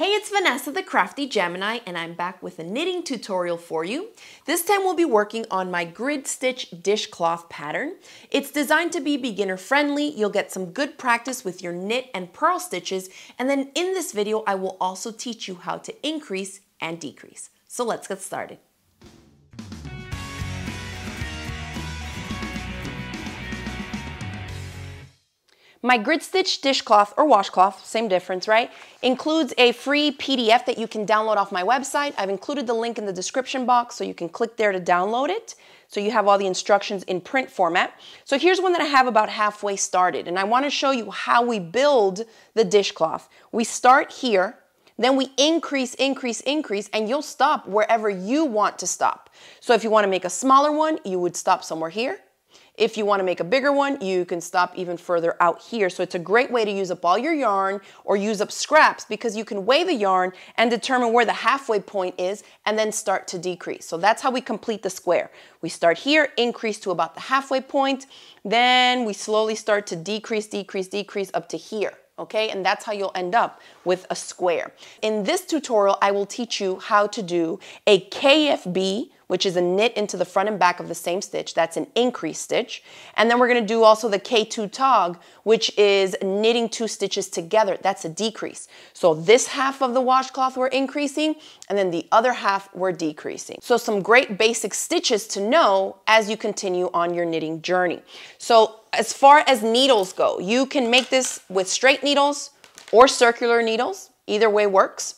Hey, it's Vanessa the Crafty Gemini, and I'm back with a knitting tutorial for you. This time we'll be working on my Grid Stitch dishcloth pattern. It's designed to be beginner friendly. You'll get some good practice with your knit and purl stitches, and then in this video I will also teach you how to increase and decrease. So let's get started. My Grid Stitch dishcloth or washcloth, same difference, right? Includes a free PDF that you can download off my website. I've included the link in the description box so you can click there to download it. So you have all the instructions in print format. So here's one that I have about halfway started, and I want to show you how we build the dishcloth. We start here, then we increase, and you'll stop wherever you want to stop. So if you want to make a smaller one, you would stop somewhere here. If you want to make a bigger one, you can stop even further out here. So it's a great way to use up all your yarn or use up scraps, because you can weigh the yarn and determine where the halfway point is and then start to decrease. So that's how we complete the square. We start here, increase to about the halfway point, then we slowly start to decrease up to here. Okay, and that's how you'll end up with a square. In this tutorial, I will teach you how to do a KFB, which is a knit into the front and back of the same stitch. That's an increase stitch. And then we're gonna do also the K2 tog, which is knitting two stitches together. That's a decrease. So this half of the washcloth we're increasing, and then the other half we're decreasing. So some great basic stitches to know as you continue on your knitting journey. So as far as needles go, you can make this with straight needles or circular needles, either way works.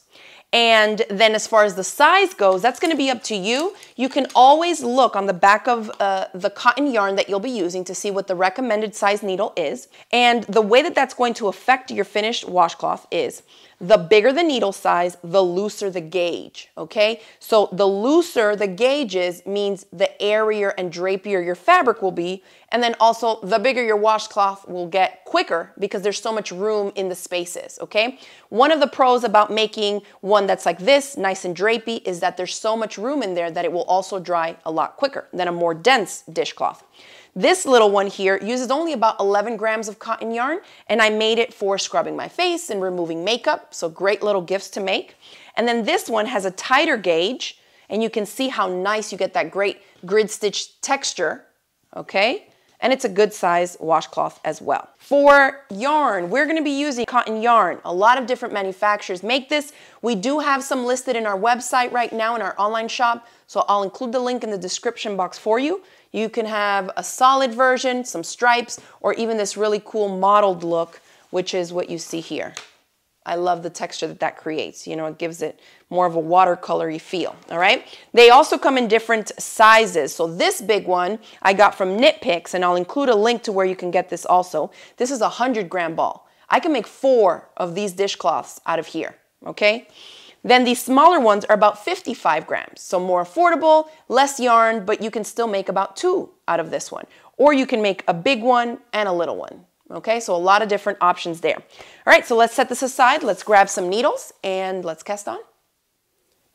And then as far as the size goes, that's gonna be up to you. You can always look on the back of the cotton yarn that you'll be using to see what the recommended size needle is. And the way that that's going to affect your finished washcloth is the bigger the needle size, the looser the gauge, okay? So the looser the gauge is means the airier and drapier your fabric will be, and then also the bigger your washcloth will get quicker because there's so much room in the spaces, okay? One of the pros about making one that's like this, nice and drapey, is that there's so much room in there that it will also dry a lot quicker than a more dense dishcloth. This little one here uses only about 11 grams of cotton yarn, and I made it for scrubbing my face and removing makeup, so great little gifts to make. And then this one has a tighter gauge, and you can see how nice you get that great grid stitch texture, okay? And it's a good size washcloth as well. For yarn, we're gonna be using cotton yarn. A lot of different manufacturers make this. We do have some listed in our website right now in our online shop, so I'll include the link in the description box for you. You can have a solid version, some stripes, or even this really cool mottled look, which is what you see here. I love the texture that that creates. You know, it gives it more of a watercolor-y feel, all right? They also come in different sizes. So this big one I got from Knit Picks, and I'll include a link to where you can get this also. This is a 100-gram ball. I can make 4 of these dishcloths out of here, okay? Then these smaller ones are about 55 grams, so more affordable, less yarn, but you can still make about 2 out of this one. Or you can make a big one and a little one. Okay, so a lot of different options there. All right, so let's set this aside. Let's grab some needles and let's cast on.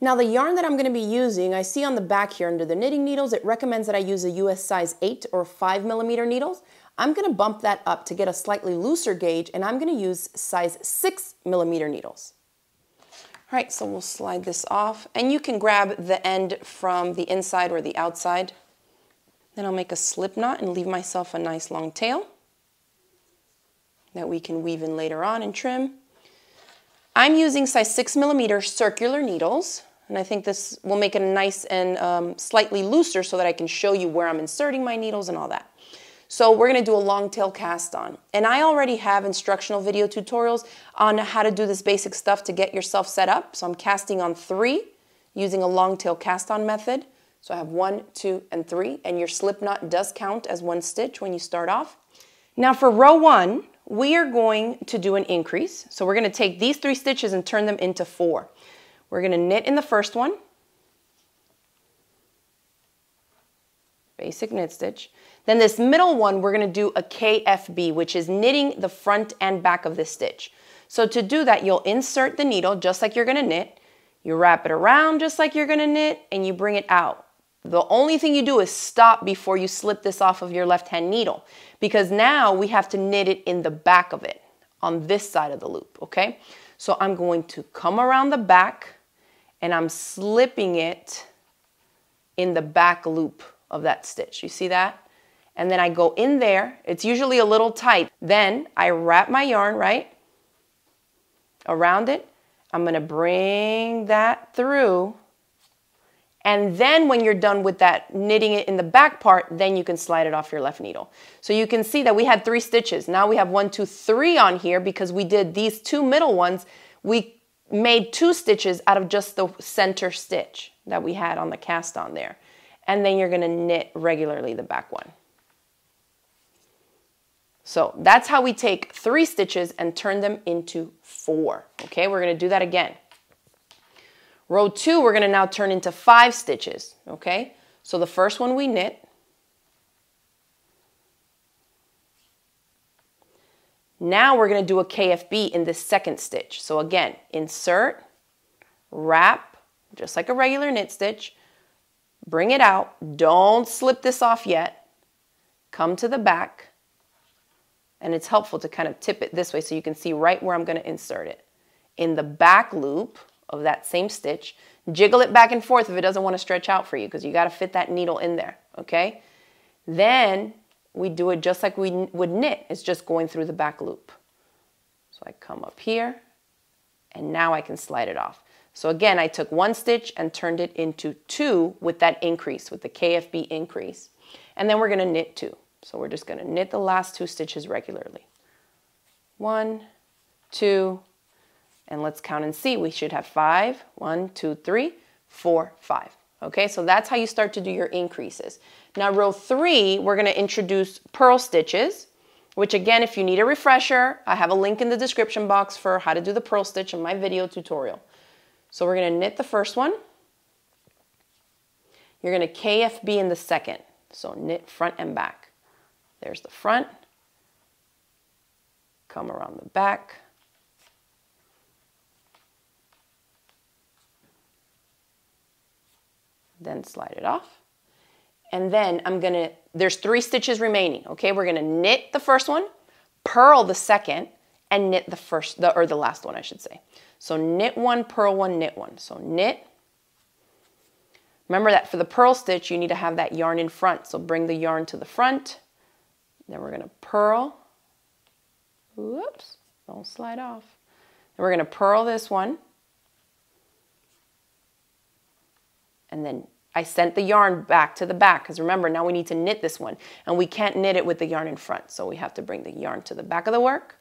Now the yarn that I'm gonna be using, I see on the back here under the knitting needles, it recommends that I use a US size 8 or 5mm needles. I'm gonna bump that up to get a slightly looser gauge, and I'm gonna use size 6mm needles. All right, so we'll slide this off, and you can grab the end from the inside or the outside. Then I'll make a slip knot and leave myself a nice long tail that we can weave in later on and trim. I'm using size 6mm circular needles, and I think this will make it nice and slightly looser so that I can show you where I'm inserting my needles and all that. So we're gonna do a long tail cast on. And I already have instructional video tutorials on how to do this basic stuff to get yourself set up. So I'm casting on 3 using a long tail cast on method. So I have 1, 2, and 3, and your slip knot does count as one stitch when you start off. Now for row 1, we are going to do an increase. So we're gonna take these 3 stitches and turn them into 4. We're gonna knit in the first one, basic knit stitch. Then this middle one, we're gonna do a KFB, which is knitting the front and back of this stitch. So to do that, you'll insert the needle just like you're gonna knit, you wrap it around just like you're gonna knit, and you bring it out. The only thing you do is stop before you slip this off of your left-hand needle, because now we have to knit it in the back of it on this side of the loop, okay? So I'm going to come around the back and I'm slipping it in the back loop of that stitch. You see that? And then I go in there. It's usually a little tight. Then I wrap my yarn right around it. I'm going to bring that through. And then when you're done with that, knitting it in the back part, then you can slide it off your left needle. So you can see that we had 3 stitches. Now we have 1, 2, 3 on here because we did these 2 middle ones. We made 2 stitches out of just the center stitch that we had on the cast on there. And then you're going to knit regularly the back one. So that's how we take 3 stitches and turn them into 4. Okay, we're going to do that again. Row 2, we're going to now turn into 5 stitches. Okay, so the first one we knit. Now we're going to do a KFB in the second stitch. So again, insert, wrap, just like a regular knit stitch. Bring it out. Don't slip this off yet. Come to the back. And it's helpful to kind of tip it this way so you can see right where I'm going to insert it. In the back loop of that same stitch, jiggle it back and forth if it doesn't want to stretch out for you because you got to fit that needle in there, okay? Then we do it just like we would knit. It's just going through the back loop. So I come up here and now I can slide it off. So again, I took 1 stitch and turned it into 2 with that increase, with the KFB increase. And then we're going to knit 2. So we're just going to knit the last 2 stitches regularly. 1, 2, and let's count and see. We should have 5. 1, 2, 3, 4, 5. Okay, so that's how you start to do your increases. Now row 3, we're going to introduce purl stitches, which again, if you need a refresher, I have a link in the description box for how to do the purl stitch in my video tutorial. So we're going to knit the first one. You're going to KFB in the second. So knit front and back. There's the front. Come around the back. Then slide it off. And then I'm going to, there's 3 stitches remaining. Okay, we're going to knit the first one, purl the second, and knit the last one, I should say. So knit 1, purl 1, knit 1. So knit. Remember that for the purl stitch, you need to have that yarn in front. So bring the yarn to the front. Then we're going to purl. Whoops, don't slide off. And we're going to purl this one. And then I sent the yarn back to the back because remember, now we need to knit this one and we can't knit it with the yarn in front. So we have to bring the yarn to the back of the work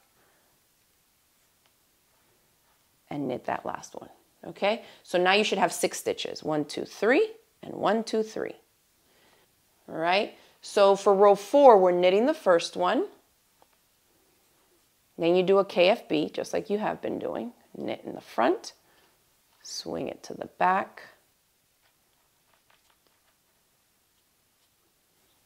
and knit that last one. Okay, so now you should have 6 stitches. 1, 2, 3, and 1, 2, 3. All right, so for row 4, we're knitting the first one. Then you do a KFB just like you have been doing. Knit in the front, swing it to the back.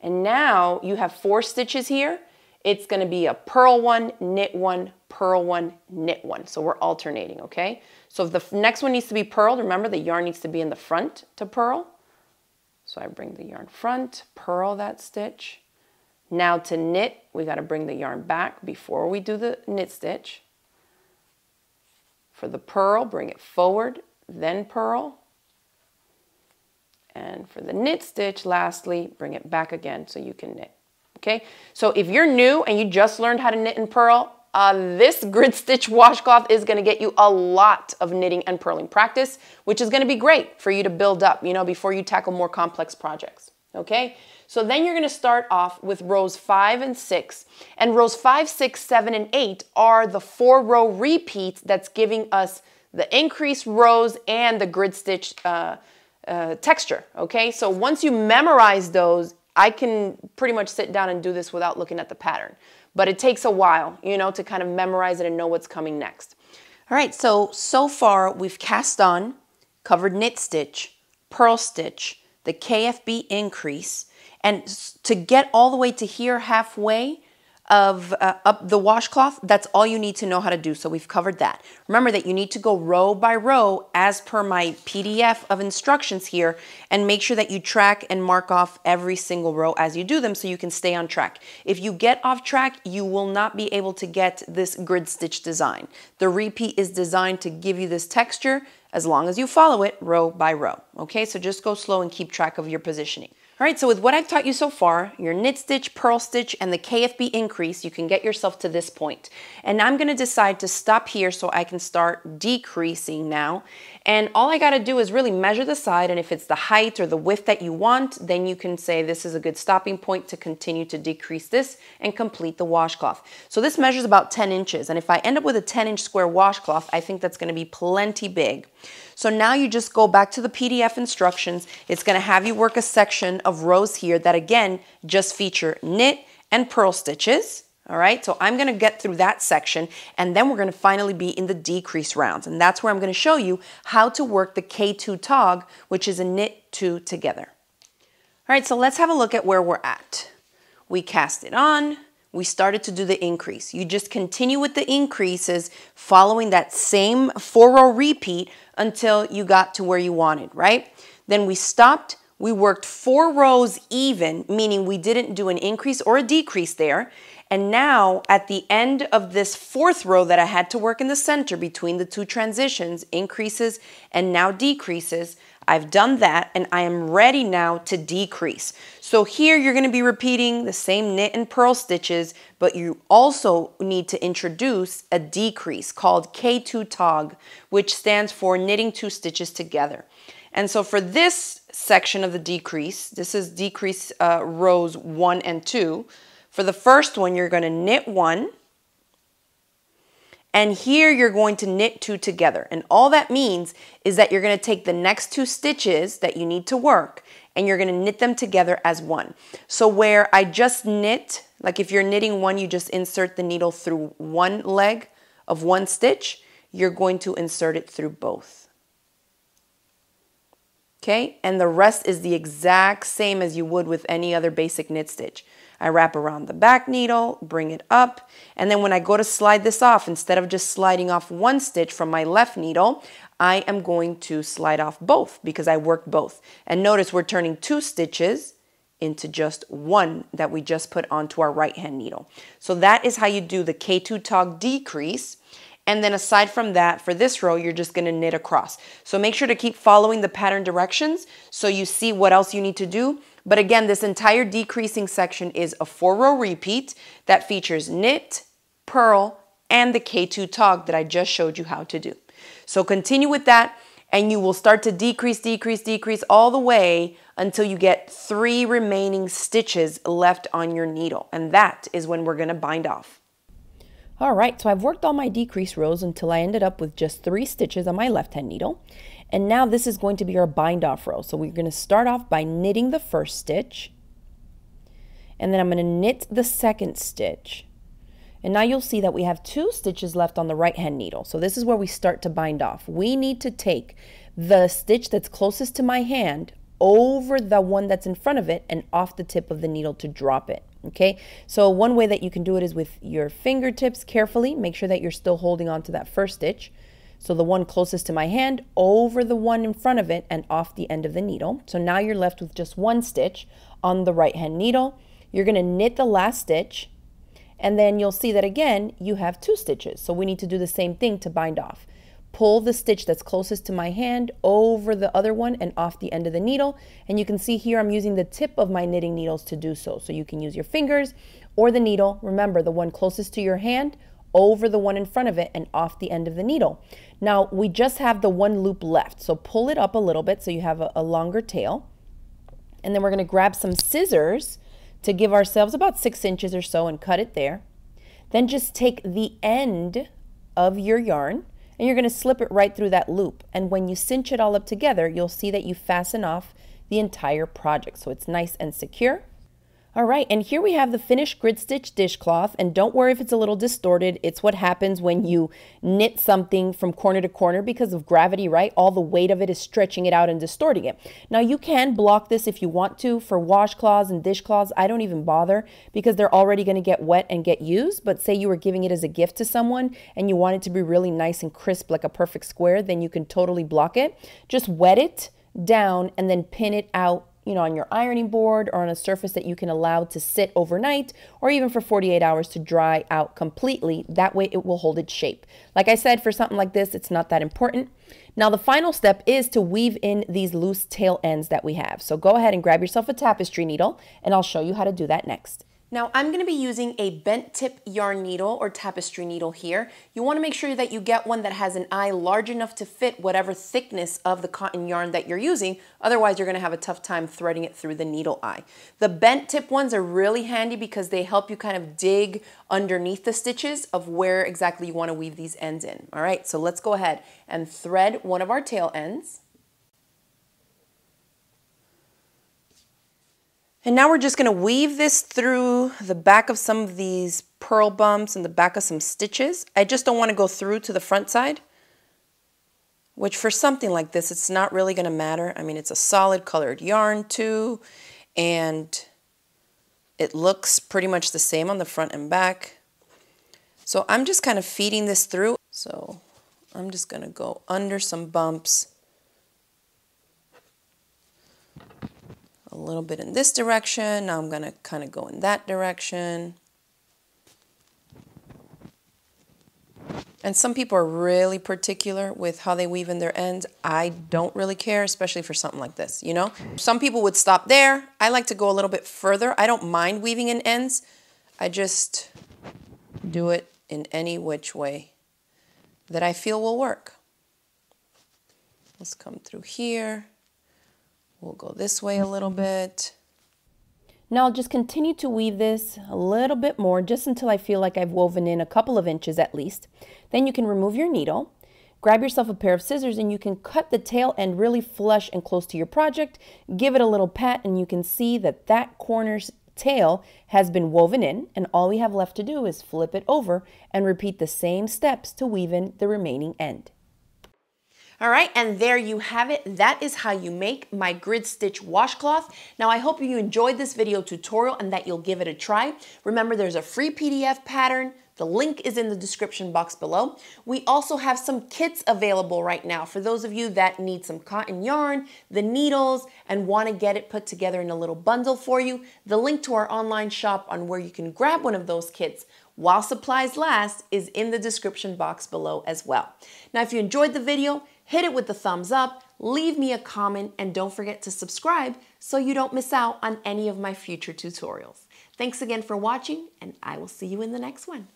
And now you have 4 stitches here. It's going to be a purl 1, knit 1, purl 1, knit 1. So we're alternating, okay? So if the next one needs to be purled, remember the yarn needs to be in the front to purl. So I bring the yarn front, purl that stitch. Now to knit, we got to bring the yarn back before we do the knit stitch. For the purl, bring it forward, then purl. And for the knit stitch, lastly, bring it back again so you can knit. Okay, so if you're new and you just learned how to knit and purl, this grid stitch washcloth is going to get you a lot of knitting and purling practice, which is going to be great for you to build up, you know, before you tackle more complex projects. Okay, so then you're going to start off with rows 5 and 6, and rows 5, 6, 7, and 8 are the 4-row repeats that's giving us the increased rows and the grid stitch texture. Okay, so once you memorize those, I can pretty much sit down and do this without looking at the pattern, but it takes a while, you know, to kind of memorize it and know what's coming next. All right, so far we've cast on, covered knit stitch, purl stitch, the KFB increase, and to get all the way to here halfway, of up the washcloth, that's all you need to know how to do. So we've covered that. Remember that you need to go row by row as per my PDF of instructions here, and make sure that you track and mark off every single row as you do them so you can stay on track. If you get off track, you will not be able to get this grid stitch design. The repeat is designed to give you this texture as long as you follow it row by row. Okay, so just go slow and keep track of your positioning. All right, so with what I've taught you so far, your knit stitch, purl stitch, and the KFB increase, you can get yourself to this point. And I'm gonna decide to stop here so I can start decreasing now. And all I gotta do is really measure the side, and if it's the height or the width that you want, then you can say this is a good stopping point to continue to decrease this and complete the washcloth. So this measures about 10 inches, and if I end up with a 10-inch square washcloth, I think that's gonna be plenty big. So now you just go back to the PDF instructions. It's gonna have you work a section of rows here that again, just feature knit and purl stitches. All right, so I'm gonna get through that section, and then we're gonna finally be in the decrease rounds. And that's where I'm gonna show you how to work the K2 tog, which is a knit two together. All right, so let's have a look at where we're at. We cast it on. We started to do the increase. You just continue with the increases following that same four row repeat until you got to where you wanted, right? Then we stopped. We worked four rows even, meaning we didn't do an increase or a decrease there. And now at the end of this fourth row that I had to work in the center between the two transitions, increases and now decreases, I've done that, and I am ready now to decrease. So here you're gonna be repeating the same knit and purl stitches, but you also need to introduce a decrease called K2 tog, which stands for knitting two stitches together. And so for this section of the decrease, this is decrease rows 1 and 2. For the first one, you're gonna knit one, and here you're going to knit two together. And all that means is that you're gonna take the next two stitches that you need to work, and you're gonna knit them together as one. So where I just knit, like if you're knitting one, you just insert the needle through one leg of one stitch, you're going to insert it through both. Okay, and the rest is the exact same as you would with any other basic knit stitch. I wrap around the back needle, bring it up, and then when I go to slide this off, instead of just sliding off one stitch from my left needle, I am going to slide off both because I worked both. And notice we're turning two stitches into just one that we just put onto our right hand needle. So that is how you do the K2 tog decrease. And then aside from that, for this row, you're just gonna knit across. So make sure to keep following the pattern directions so you see what else you need to do. But again, this entire decreasing section is a four row repeat that features knit, purl, and the K2 tog that I just showed you how to do. So continue with that, and you will start to decrease, decrease, decrease all the way until you get three remaining stitches left on your needle. And that is when we're gonna bind off. All right, so I've worked all my decrease rows until I ended up with just three stitches on my left-hand needle. And now this is going to be our bind off row. So we're gonna start off by knitting the first stitch, and then I'm gonna knit the second stitch. And now you'll see that we have two stitches left on the right-hand needle. So this is where we start to bind off. We need to take the stitch that's closest to my hand over the one that's in front of it and off the tip of the needle to drop it. Okay, so one way that you can do it is with your fingertips carefully. Make sure that you're still holding on to that first stitch. So the one closest to my hand, over the one in front of it and off the end of the needle. So now you're left with just one stitch on the right hand needle. You're gonna knit the last stitch, and then you'll see that again, you have two stitches. So we need to do the same thing to bind off. Pull the stitch that's closest to my hand over the other one and off the end of the needle. And you can see here I'm using the tip of my knitting needles to do so. So you can use your fingers or the needle. Remember, the one closest to your hand over the one in front of it and off the end of the needle. Now we just have the one loop left. So pull it up a little bit so you have a longer tail. And then we're gonna grab some scissors to give ourselves about 6 inches or so and cut it there. Then just take the end of your yarn, and you're gonna slip it right through that loop. And when you cinch it all up together, you'll see that you fasten off the entire project. So it's nice and secure. All right, and here we have the finished grid stitch dishcloth, and don't worry if it's a little distorted. It's what happens when you knit something from corner to corner because of gravity, right? All the weight of it is stretching it out and distorting it. Now you can block this if you want to. For washcloths and dishcloths, I don't even bother because they're already gonna get wet and get used, but say you were giving it as a gift to someone and you want it to be really nice and crisp like a perfect square, then you can totally block it. Just wet it down and then pin it out, you know, on your ironing board or on a surface that you can allow to sit overnight or even for 48 hours to dry out completely. That way it will hold its shape. Like I said, for something like this, it's not that important. Now the final step is to weave in these loose tail ends that we have. So go ahead and grab yourself a tapestry needle and I'll show you how to do that next. Now I'm gonna be using a bent tip yarn needle or tapestry needle here. You wanna make sure that you get one that has an eye large enough to fit whatever thickness of the cotton yarn that you're using, otherwise you're gonna have a tough time threading it through the needle eye. The bent tip ones are really handy because they help you kind of dig underneath the stitches of where exactly you wanna weave these ends in. All right, so let's go ahead and thread one of our tail ends. And now we're just gonna weave this through the back of some of these purl bumps and the back of some stitches. I just don't wanna go through to the front side, which for something like this, it's not really gonna matter. I mean, it's a solid colored yarn too, and it looks pretty much the same on the front and back. So I'm just kind of feeding this through. So I'm just gonna go under some bumps, a little bit in this direction. Now I'm gonna kind of go in that direction. And some people are really particular with how they weave in their ends. I don't really care, especially for something like this, you know? Some people would stop there. I like to go a little bit further. I don't mind weaving in ends. I just do it in any which way that I feel will work. Let's come through here. We'll go this way a little bit. Now I'll just continue to weave this a little bit more just until I feel like I've woven in a couple of inches at least. Then you can remove your needle, grab yourself a pair of scissors, and you can cut the tail end really flush and close to your project. Give it a little pat and you can see that that corner's tail has been woven in, and all we have left to do is flip it over and repeat the same steps to weave in the remaining end. All right, and there you have it. That is how you make my grid stitch washcloth. Now, I hope you enjoyed this video tutorial and that you'll give it a try. Remember, there's a free PDF pattern. The link is in the description box below. We also have some kits available right now for those of you that need some cotton yarn, the needles, and want to get it put together in a little bundle for you. The link to our online shop on where you can grab one of those kits while supplies last is in the description box below as well. Now, if you enjoyed the video, hit it with the thumbs up, leave me a comment, and don't forget to subscribe so you don't miss out on any of my future tutorials. Thanks again for watching, and I will see you in the next one.